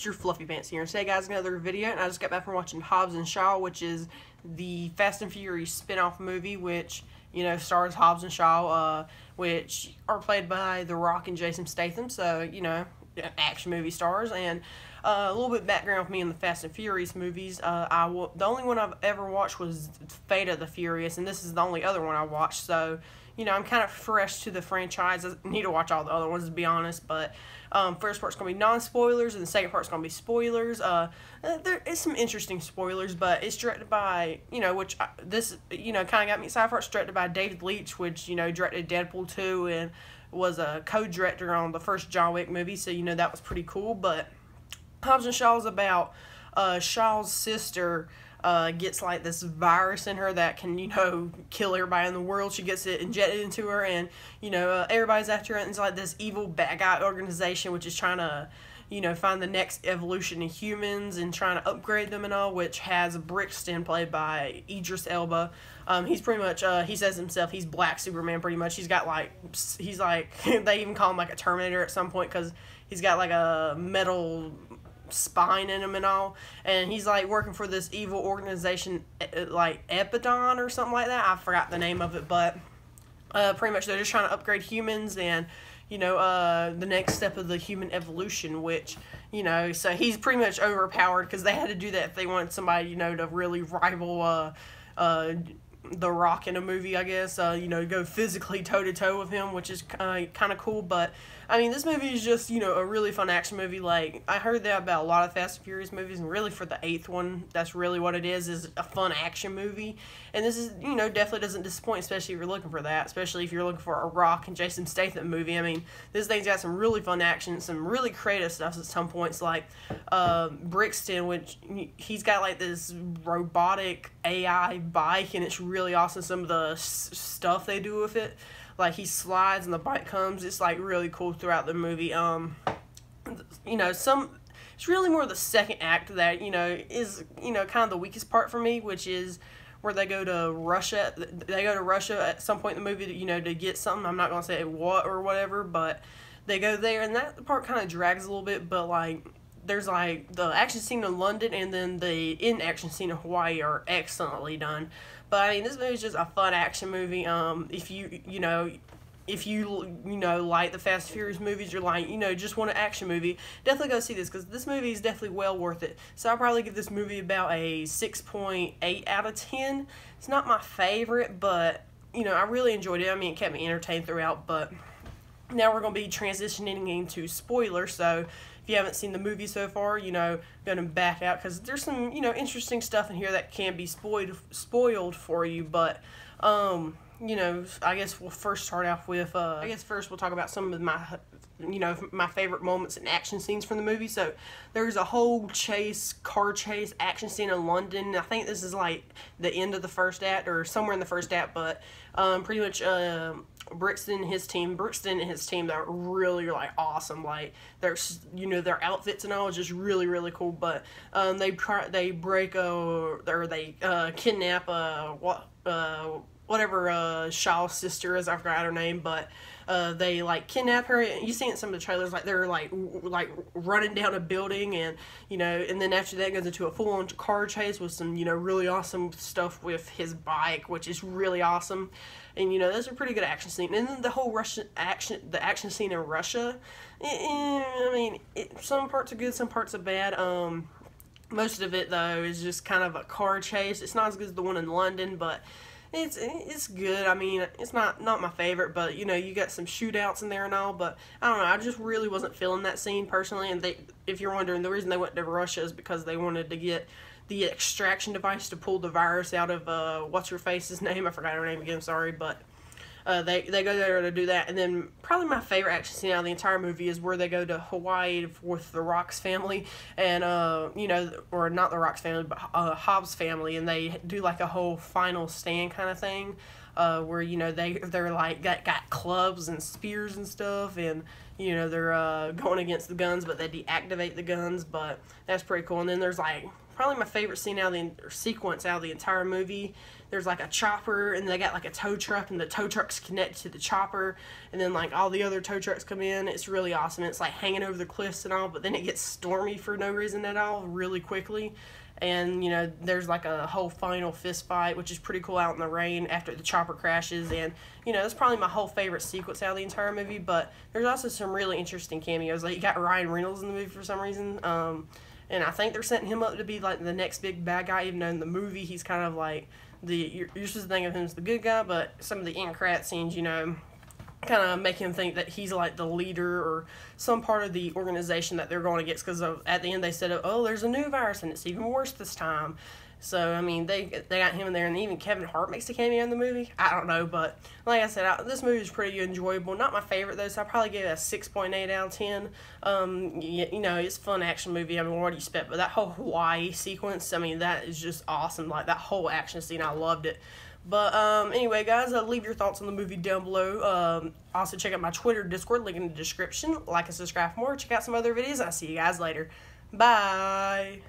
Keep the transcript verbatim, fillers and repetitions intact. Mister Fluffy Pants here. Today, guys, another video, and I just got back from watching Hobbs and Shaw, which is the Fast and Furious spin-off movie, which, you know, stars Hobbs and Shaw, uh, which are played by The Rock and Jason Statham, so, you know, action movie stars. And uh, a little bit of background with me in the Fast and Furious movies. Uh, I w the only one I've ever watched was Fate of the Furious, and this is the only other one I watched, so... You know, I'm kind of fresh to the franchise. I need to watch all the other ones, to be honest. But um, first part's going to be non-spoilers, and the second part's going to be spoilers. Uh, there is some interesting spoilers, but it's directed by, you know, which I, this, you know, kind of got me excited for it. It's directed by David Leitch, which, you know, directed Deadpool two and was a co-director on the first John Wick movie. So, you know, that was pretty cool. But Hobbs and Shaw is about uh, Shaw's sister, Uh, gets like this virus in her that can, you know, kill everybody in the world. She gets it injected into her, and, you know, uh, everybody's after it. And it's like this evil bad guy organization which is trying to, you know, find the next evolution in humans and trying to upgrade them and all, which has Brixton, played by Idris Elba. Um, he's pretty much, uh, he says himself, he's Black Superman pretty much. He's got like, he's like, they even call him like a Terminator at some point because he's got like a metal spine in him and all, and he's like working for this evil organization like Epidon or something like that. I forgot the name of it, but uh, pretty much they're just trying to upgrade humans and, you know, uh, the next step of the human evolution, which, you know, so he's pretty much overpowered because they had to do that if they wanted somebody, you know, to really rival uh, uh, The Rock in a movie, I guess, uh, you know, go physically toe-to-toe with him, which is uh, kind of cool. But, I mean, this movie is just, you know, a really fun action movie. Like, I heard that about a lot of Fast and Furious movies, and really for the eighth one, that's really what it is, is a fun action movie. And this is, you know, definitely doesn't disappoint, especially if you're looking for that, especially if you're looking for a Rock and Jason Statham movie. I mean, this thing's got some really fun action, some really creative stuff at some points, like uh, Brixton, which he's got, like, this robotic A I bike, and it's really really awesome, some of the s stuff they do with it. Like, he slides and the bike comes. It's like really cool throughout the movie. Um you know, some it's really more the second act that, you know, is, you know, kind of the weakest part for me, which is where they go to Russia they go to Russia at some point in the movie to, you know, to get something. I'm not gonna say what or whatever, but they go there, and that part kind of drags a little bit. But like, there's like the action scene in London and then the in action scene in Hawaii are excellently done. But I mean, this movie is just a fun action movie. Um, if you you know, if you you know like the Fast and Furious movies, you're like, you know, just want an action movie, definitely go see this, because this movie is definitely well worth it. So I'll probably give this movie about a six point eight out of ten. It's not my favorite, but, you know, I really enjoyed it. I mean, it kept me entertained throughout. But now we're going to be transitioning into spoilers, so if you haven't seen the movie so far, you know, going to back out, because there's some, you know, interesting stuff in here that can be spoiled spoiled for you. But, um, you know, I guess we'll first start off with, uh, I guess first we'll talk about some of my, you know, my favorite moments and action scenes from the movie. So there's a whole chase, car chase action scene in London. I think this is like the end of the first act or somewhere in the first act, but um, pretty much, um, Brixton and his team, Brixton and his team, they're really, like, awesome. Like, they're, you know, their outfits and all is just really, really cool. But um, they try, they break a, or they uh, kidnap a what, uh, whatever uh, Shaw's sister is. I forgot her name, but uh, they like kidnap her. You see it in some of the trailers, like they're like like running down a building, and, you know, and then after that goes into a full-on car chase with some, you know, really awesome stuff with his bike, which is really awesome. And, you know, that's a pretty good action scene. And then the whole Russian action, the action scene in Russia, it, it, I mean, it, some parts are good, some parts are bad. Um, most of it though is just kind of a car chase. It's not as good as the one in London, but It's it's good. I mean, it's not not my favorite, but, you know, you got some shootouts in there and all. But I don't know, I just really wasn't feeling that scene personally. And they, if you're wondering, the reason they went to Russia is because they wanted to get the extraction device to pull the virus out of uh what's her face's name. I forgot her name again. Sorry, but uh, they they go there to do that. And then probably my favorite action scene out of the entire movie is where they go to Hawaii with the Rock's family and uh you know, or not the Rock's family, but uh, Hobbs' family, and they do like a whole final stand kind of thing, uh where, you know, they they're like got got clubs and spears and stuff, and, you know, they're uh going against the guns, but they deactivate the guns. But that's pretty cool. And then there's like probably my favorite scene out of the or sequence out of the entire movie. There's like a chopper, and they got like a tow truck, and the tow truck's connected to the chopper, and then like all the other tow trucks come in. It's really awesome. It's like hanging over the cliffs and all, but then it gets stormy for no reason at all really quickly. And, you know, there's like a whole final fist fight, which is pretty cool out in the rain after the chopper crashes. And, you know, that's probably my whole favorite sequence out of the entire movie. But there's also some really interesting cameos. Like, you got Ryan Reynolds in the movie for some reason. Um, and I think they're setting him up to be, like, the next big bad guy, even though in the movie he's kind of like the, you're, you're supposed to think of him as the good guy. But some of the end credit scenes, you know, kind of make him think that he's like the leader or some part of the organization that they're going against, because at the end they said, oh, there's a new virus and it's even worse this time. So, I mean, they they got him in there, and even Kevin Hart makes a cameo in the movie. I don't know, but like I said, I, this movie is pretty enjoyable. Not my favorite, though, so I probably give it a six point eight out of ten. Um, you, you know, it's a fun action movie. I mean, what do you expect? But that whole Hawaii sequence, I mean, that is just awesome. Like, that whole action scene, I loved it. But, um, anyway, guys, uh, leave your thoughts on the movie down below. Um, also, check out my Twitter, Discord, link in the description. Like and subscribe for more. Check out some other videos. I'll see you guys later. Bye.